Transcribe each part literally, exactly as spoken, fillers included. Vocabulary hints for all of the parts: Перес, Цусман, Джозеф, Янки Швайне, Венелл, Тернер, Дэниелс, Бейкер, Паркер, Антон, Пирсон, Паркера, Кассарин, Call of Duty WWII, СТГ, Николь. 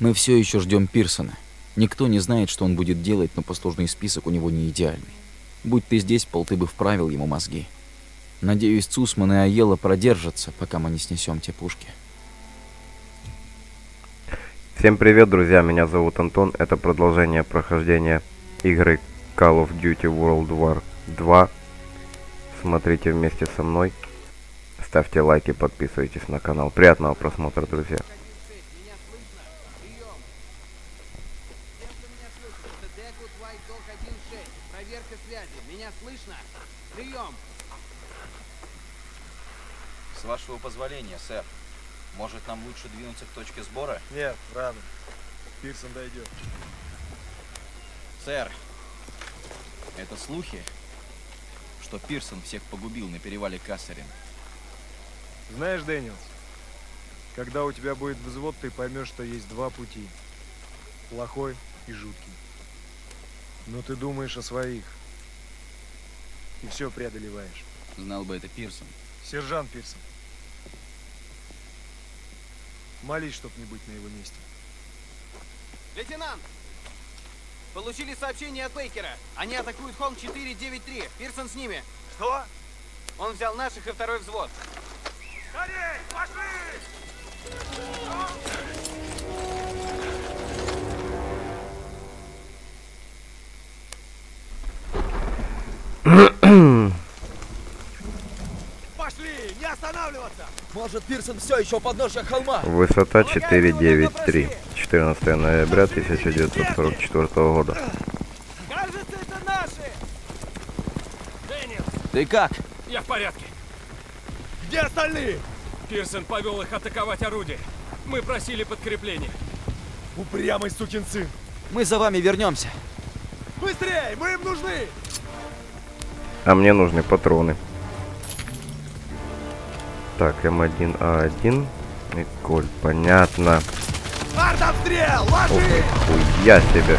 Мы все еще ждем Пирсона. Никто не знает, что он будет делать, но послужный список у него не идеальный. Будь ты здесь, Пол, ты бы вправил ему мозги. Надеюсь, Цусман и Аела продержатся, пока мы не снесем те пушки. Всем привет, друзья, меня зовут Антон. Это продолжение прохождения игры Call of Duty World War два. Смотрите вместе со мной. Ставьте лайки, подписывайтесь на канал. Приятного просмотра, друзья. С вашего позволения, сэр. Может, нам лучше двинуться к точке сбора? Нет, рано. Пирсон дойдет. Сэр, это слухи, что Пирсон всех погубил на перевале Кассарин. Знаешь, Дэниелс, когда у тебя будет взвод, ты поймешь, что есть два пути. Плохой и жуткий. Но ты думаешь о своих. И все преодолеваешь. Знал бы это Пирсон. Сержант Пирсон. Молись, чтоб не быть на его месте. Лейтенант! Получили сообщение от Бейкера. Они атакуют холм четыре девять три. Пирсон с ними. Что? Он взял наших и второй взвод. Скорей! Пошли! Пошли! Не останавливаться! Может, Пирсон все еще у подножья холма? Высота четыре девять три. четырнадцатое ноября тысяча девятьсот сорок четвёртого года. Кажется, это наши! Дэниелс! Ты как? Я в порядке. Где остальные? Пирсон повел их атаковать орудие. Мы просили подкрепления. Упрямый сукин сын. Мы за вами вернемся. Быстрее! Мы им нужны! А мне нужны патроны. Так, эм один а один. Николь, понятно. Артобстрел! Ложи! Охуя себе!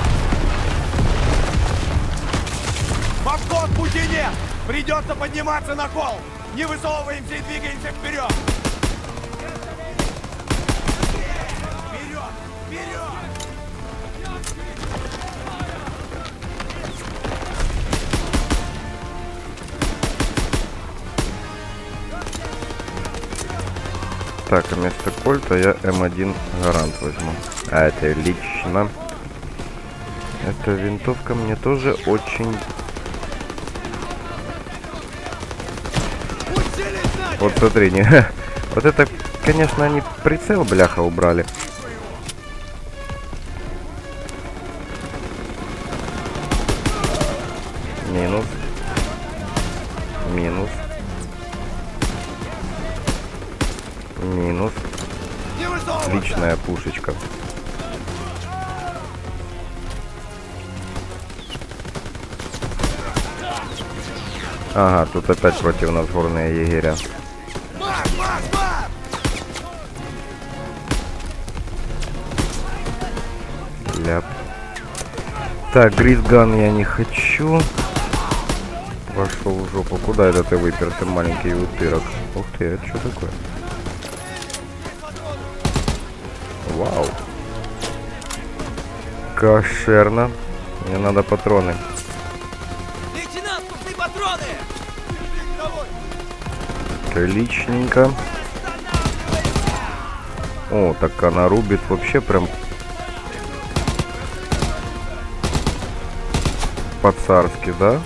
В обход пути нет! Придется подниматься на холм! Не высовываемся и двигаемся вперед! Вперед! Вперед! Так, вместо кольта я эм один гарант возьму. А это лично. Эта винтовка мне тоже очень... Вот смотри, не... вот это, конечно, они прицел, бляха, убрали. Минус. Минус. Минус. Личная пушечка. Ага, тут опять против нас горные егеря. Так, гризган я не хочу. Пошел в жопу. Куда это ты выперся, маленький утырок? Ух ты, это что такое? Вау. Кошерно. Мне надо патроны. Лейтенант, нужны патроны! Отличненько. О, так она рубит вообще прям... по-царски, да?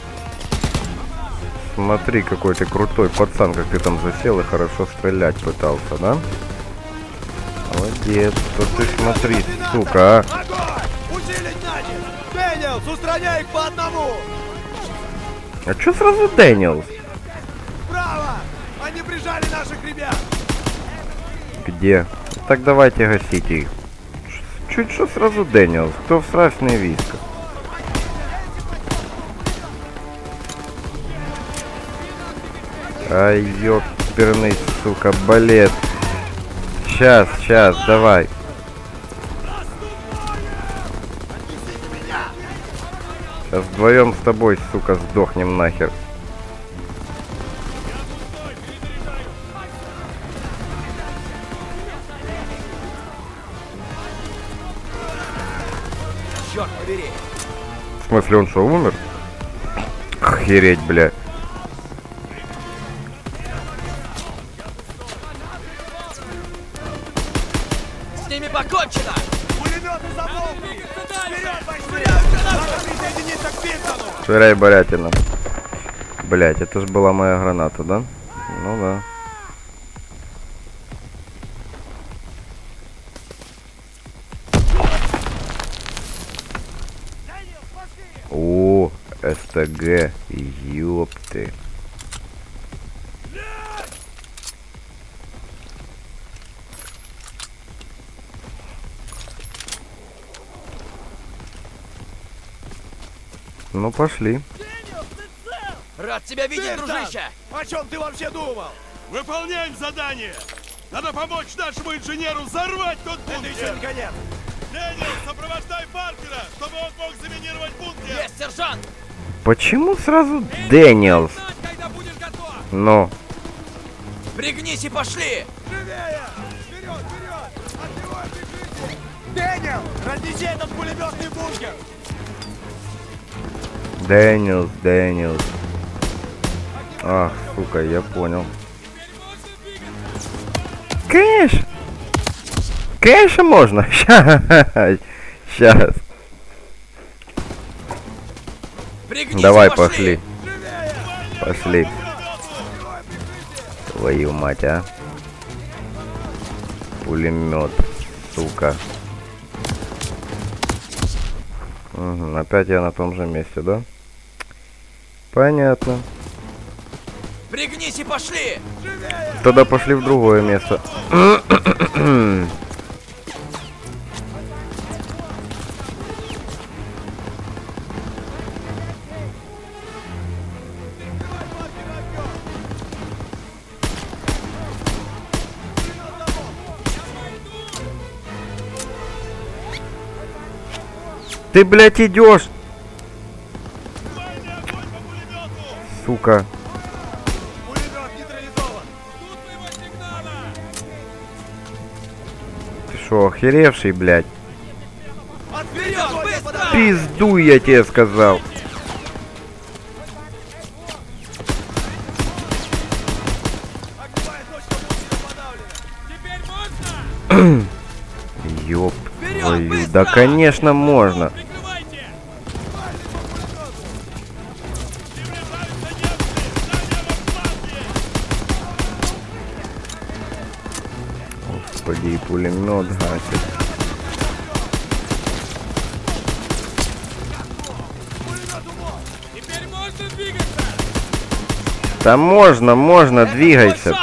Смотри, какой ты крутой пацан, как ты там засел и хорошо стрелять пытался, да? Молодец, вот ты смотри, сука, а! Дэниелс, устраняй их по одному! А чё сразу Дэниелс? Справа! Они прижали наших ребят! Где? Так давайте гасите их. Чуть что сразу Дэниелс, кто в страшный виска? Ай, ёперный, сука, балет. Сейчас, сейчас, давай. Сейчас вдвоем с тобой, сука, сдохнем нахер. Черт побери. В смысле, он что, умер? Охереть, бля. С ними покончено! Пулеметы за волнами! Швыряй, барятина. Блять, это же была моя граната, да? Ну да. О, СТГ, ёпты. Ну пошли. Рад тебя видеть, дружище! О чем ты вообще думал? Выполняем задание! Надо помочь нашему инженеру взорвать тот бункер! Это еще не конец! Дэниелс, сопровождай Паркера, чтобы он мог заминировать бункер! Есть, сержант! Почему сразу Дэниелс? Ну. Пригнись и пошли! Живее! Вперед, вперед! Открывай прикрытие! Дэниелс, разнеси этот пулеметный бункер! Дэниелс, Дэниелс. Ах, сука, я понял. Конечно. Конечно можно. Сейчас. Пригнись. Давай, пошли. Пошли. Твою мать, а. Пулемет, сука. Угу, опять я на том же месте, да? Понятно. Пригнись и пошли! Тогда пошли в другое место. Ты, блядь, идешь! Сука. Шо, охеревший, блядь. Пизду, я тебе сказал. Ёп, ой, да, конечно, можно. И пулемет гасит. Да можно, можно, это двигайся.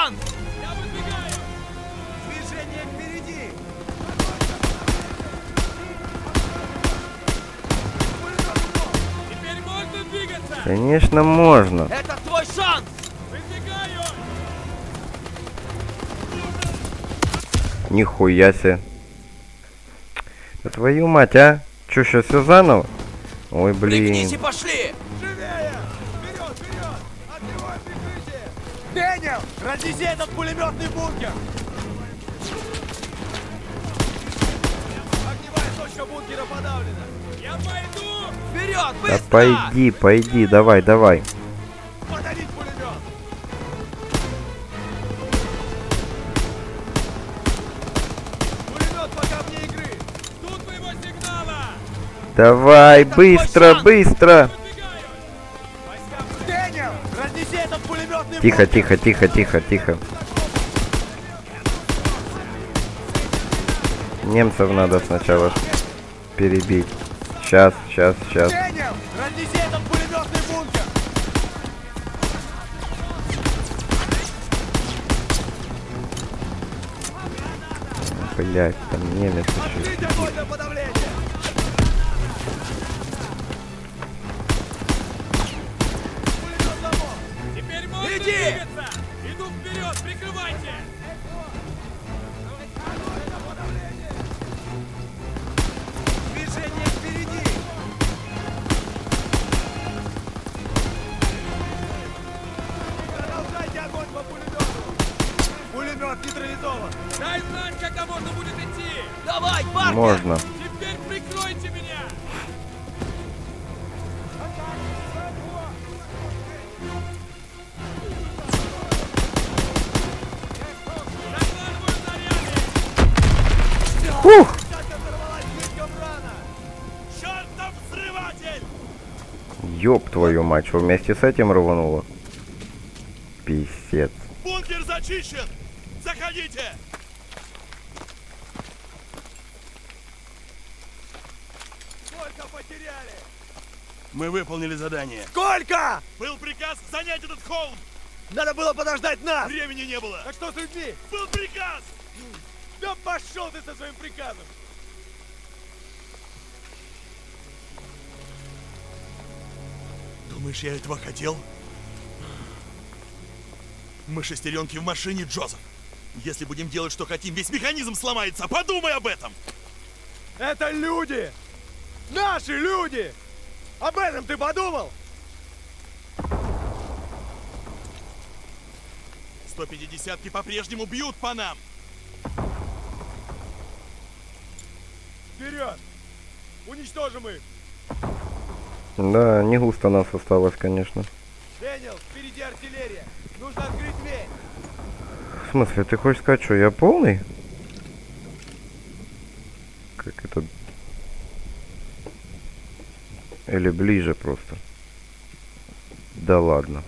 Конечно, можно. Это твой шанс. Нихуя себе. Да твою мать, а? Чё, сейчас все заново? Ой, блин. Пригнись и пошли! Живее! Вперед, вперед! Открывай прикрытие! Дэниел, разнеси этот пулеметный бункер! Огневая точка бункера подавлена! Я пойду! Вперед, быстро! Да пойди, пойди, давай, давай! Давай, это быстро, быстро! Тихо, тихо, тихо, тихо, тихо. Немцев надо сначала перебить. Сейчас, сейчас, сейчас. Блять, там немец еще. Иду вперед, прикрывайте! Движение впереди! Продолжайте огонь по пулемету! Пулемет нейтрализован! Дай знать, когда можно будет идти! Давай, Паркер! Можно! Теперь прикройте меня! Ух! Ёб твою мать, что вместе с этим рвануло? Писец. Бункер зачищен! Заходите! Сколько потеряли? Мы выполнили задание. Сколько? Был приказ занять этот холм! Надо было подождать нас! Времени не было! Так что с людьми? Был приказ! Да пошел ты со своим приказом! Думаешь, я этого хотел? Мы шестеренки в машине, Джозеф. Если будем делать, что хотим, весь механизм сломается. Подумай об этом! Это люди! Наши люди! Об этом ты подумал? сто пятидесятки по-прежнему бьют по нам. Вперед! Уничтожим их! Да, не густо нас осталось, конечно. Дэниелс, впереди артиллерия! Нужно открыть дверь! В смысле, ты хочешь сказать, что я полный? Как это... Или ближе просто. Да ладно.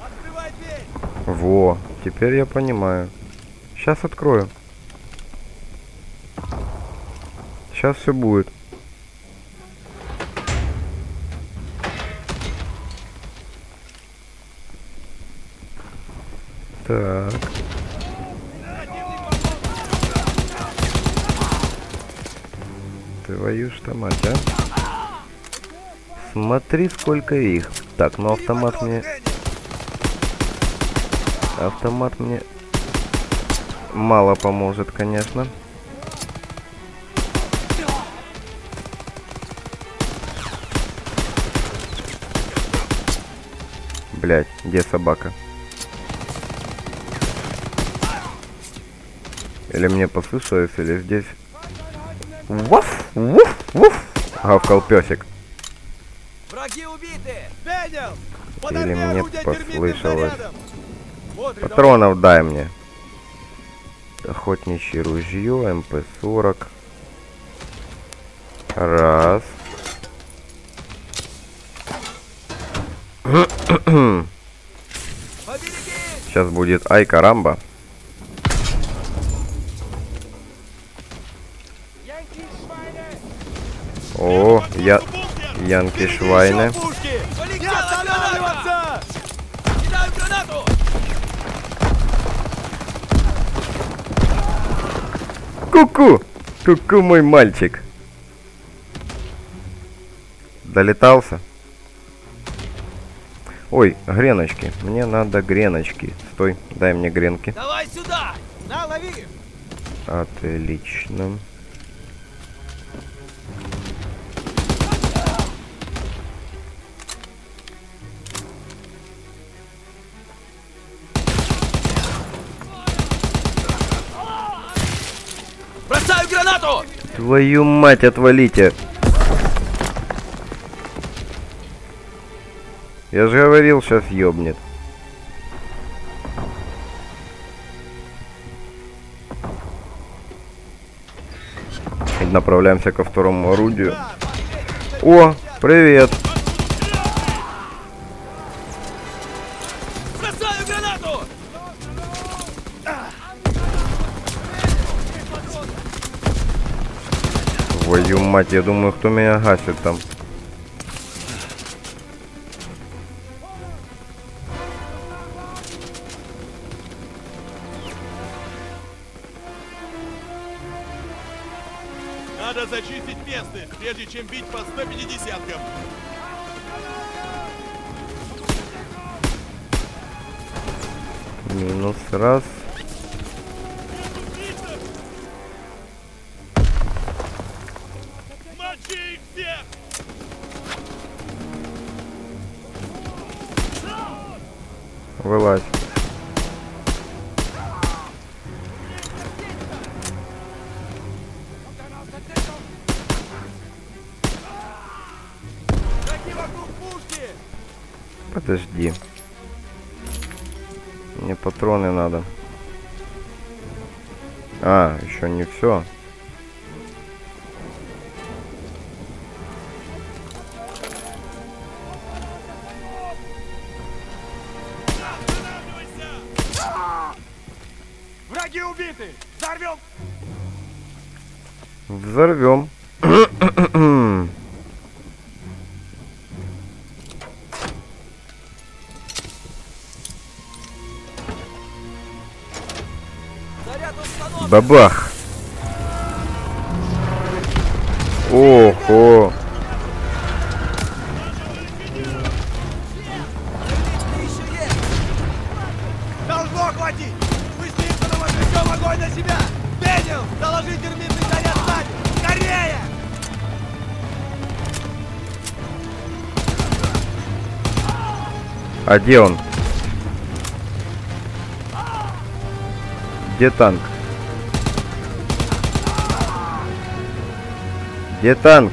Открывай дверь! Во, теперь я понимаю. Сейчас открою. Сейчас все будет. Так. Твою ж мать, а? Смотри, сколько их. Так, ну автомат мне... Автомат мне мало поможет, конечно. Блять, где собака? Или мне послышалось, или здесь... Вуф, вуф, вуф! Гавкал песик. Враги убиты! Или мне послышалось. Патронов дай мне. Охотничье ружье, эм пэ сорок. Раз. Сейчас будет ай карамба. О, я... Янки Швайне. Ку-ку! Ку-ку, мой мальчик. Долетался? Ой, греночки. Мне надо греночки. Стой, дай мне гренки. Давай сюда! На, лови! Отлично. Бросаю гранату! Твою мать, отвалите! Я же говорил, сейчас ёбнет. Направляемся ко второму орудию. О, привет! Бросаю гранату! Твою мать, я думаю, кто меня гасит там. Надо зачистить место, прежде чем бить по ста пятидесяткам. Минус раз. Мочи их всех! Вылазь. Подожди. Мне патроны надо. А, еще не все. Враги убиты! Взорвем! Взорвем. Бабах! Охо! Должно хватить! Быстрее, потом отвлечем огонь на себя! Венелл, доложи термитный заряд сзади! Скорее! А где он? Где танк? Где танк?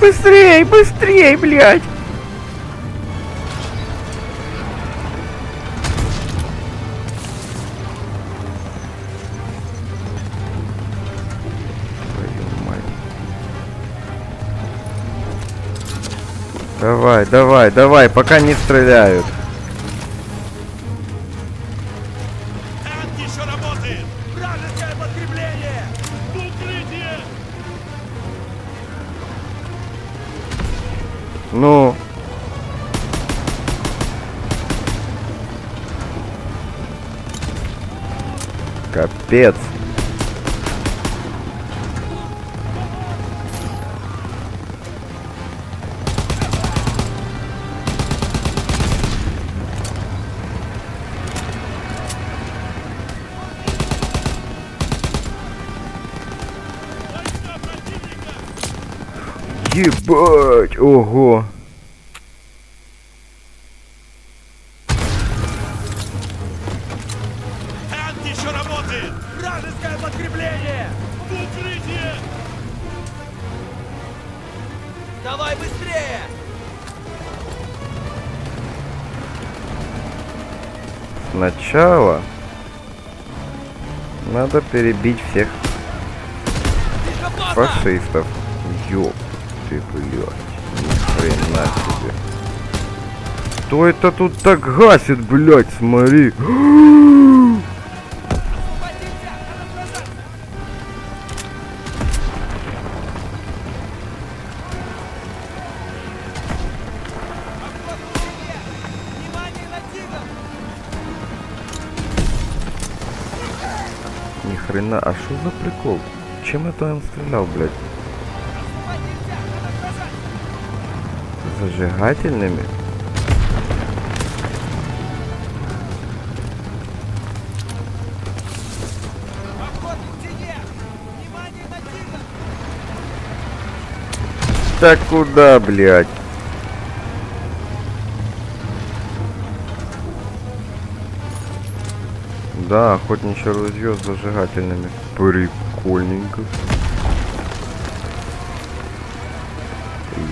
Быстрей, быстрей, блядь! Давай, давай, давай, пока не стреляют. Танк еще работает! Вражеское подкрепление! Укрытие! Ну. Капец. Ебать, ого. Танк еще работает. Вражеское подкрепление. Укрытие. Давай быстрее. Сначала надо перебить всех фашистов. Ёп. Ты, блядь, ни хрена себе. Кто это тут так гасит, блядь, смотри. Ни хрена, а что за прикол? Чем это он стрелял, блядь? Зажигательными. Так куда, блядь? Да, охотничье ружье с зажигательными. Прикольненько.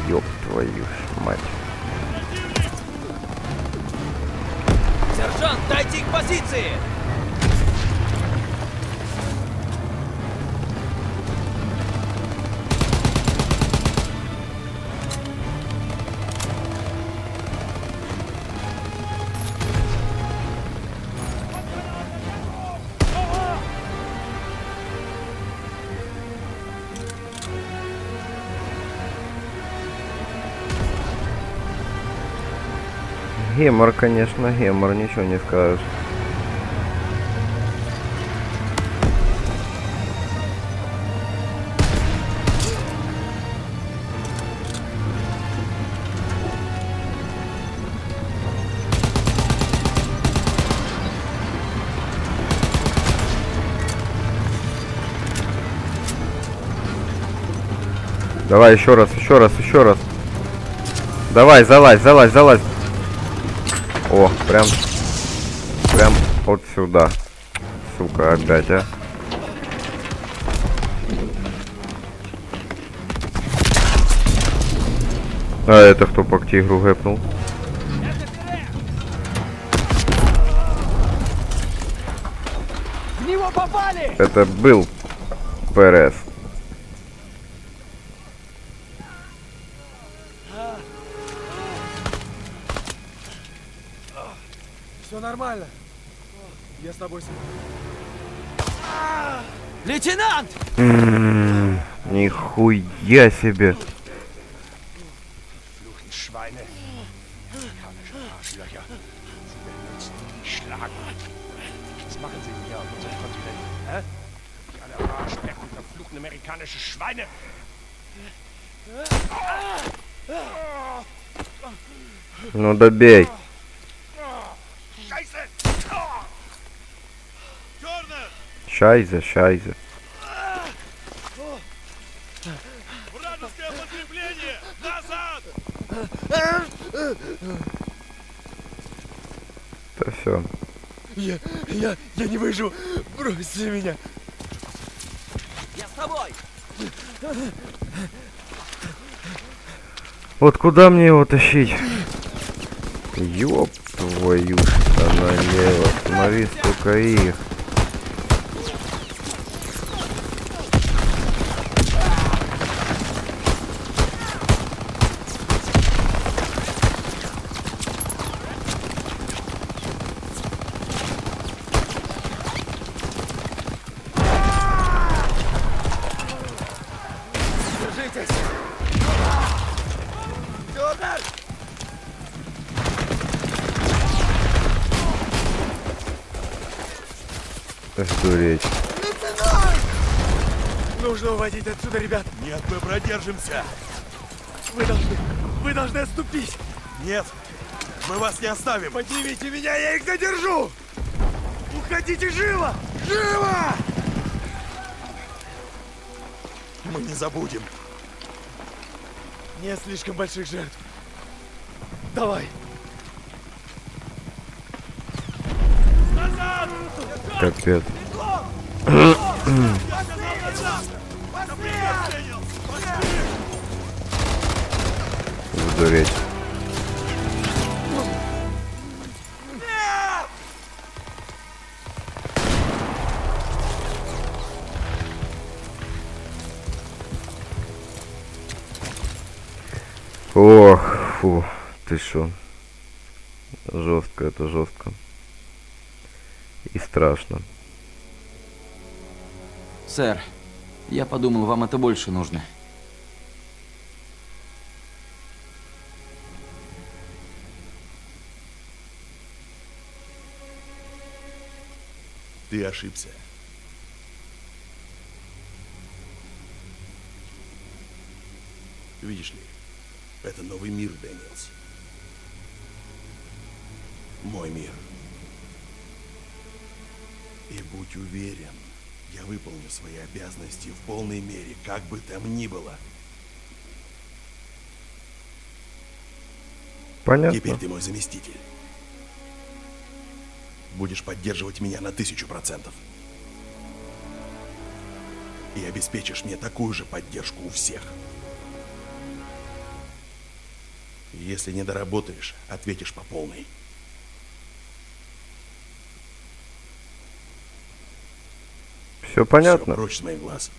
Ёп твою ж мать. Сержант, дайте их позиции! Гемор, конечно, гемор, ничего не скажешь. Давай еще раз, еще раз, еще раз. Давай, залазь, залазь, залазь. О, прям Вот сюда. Сука, опять, а. А это кто по тигру гэпнул? В него попали! Это был Перес. Все нормально. Я с тобой. Лейтенант! М-м-м, нихуя себе! Ну добей. Шайзе, шайзе. Вражеское подкрепление! Назад! Да все. Я, я, я не выживу. Бросьте меня. Я с тобой. Вот куда мне его тащить? Ёб твою налево. Смотри, сколько их. Нужно уводить отсюда, ребят. Нет, мы продержимся. Вы должны, вы должны отступить. Нет, мы вас не оставим. Поднимите меня, я их задержу. Уходите живо, живо. Мы не забудем. Нет слишком больших жертв. Давай. Назад! Капец. Дуреть. Ох, фу, ты шо. Жестко, это жестко. И страшно. Сэр, я подумал, вам это больше нужно. Ты ошибся. Видишь ли, это новый мир, Дэниелс. Мой мир. И будь уверен, я выполню свои обязанности в полной мере, как бы там ни было. Понятно. Теперь ты мой заместитель. Будешь поддерживать меня на тысячу процентов. И обеспечишь мне такую же поддержку у всех. Если не доработаешь, ответишь по полной. Все понятно. Все прочь с моих глаз.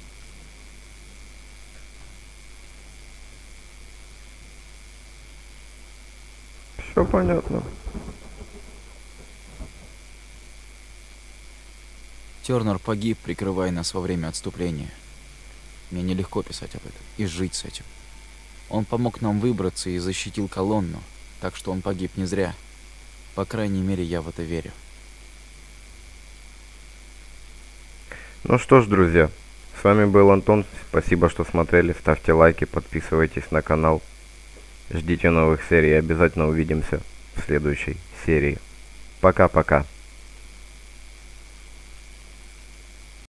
Все понятно. Тернер погиб, прикрывая нас во время отступления. Мне нелегко писать об этом и жить с этим. Он помог нам выбраться и защитил колонну, так что он погиб не зря. По крайней мере, я в это верю. Ну что ж, друзья, с вами был Антон. Спасибо, что смотрели. Ставьте лайки, подписывайтесь на канал. Ждите новых серий. Обязательно увидимся в следующей серии. Пока-пока.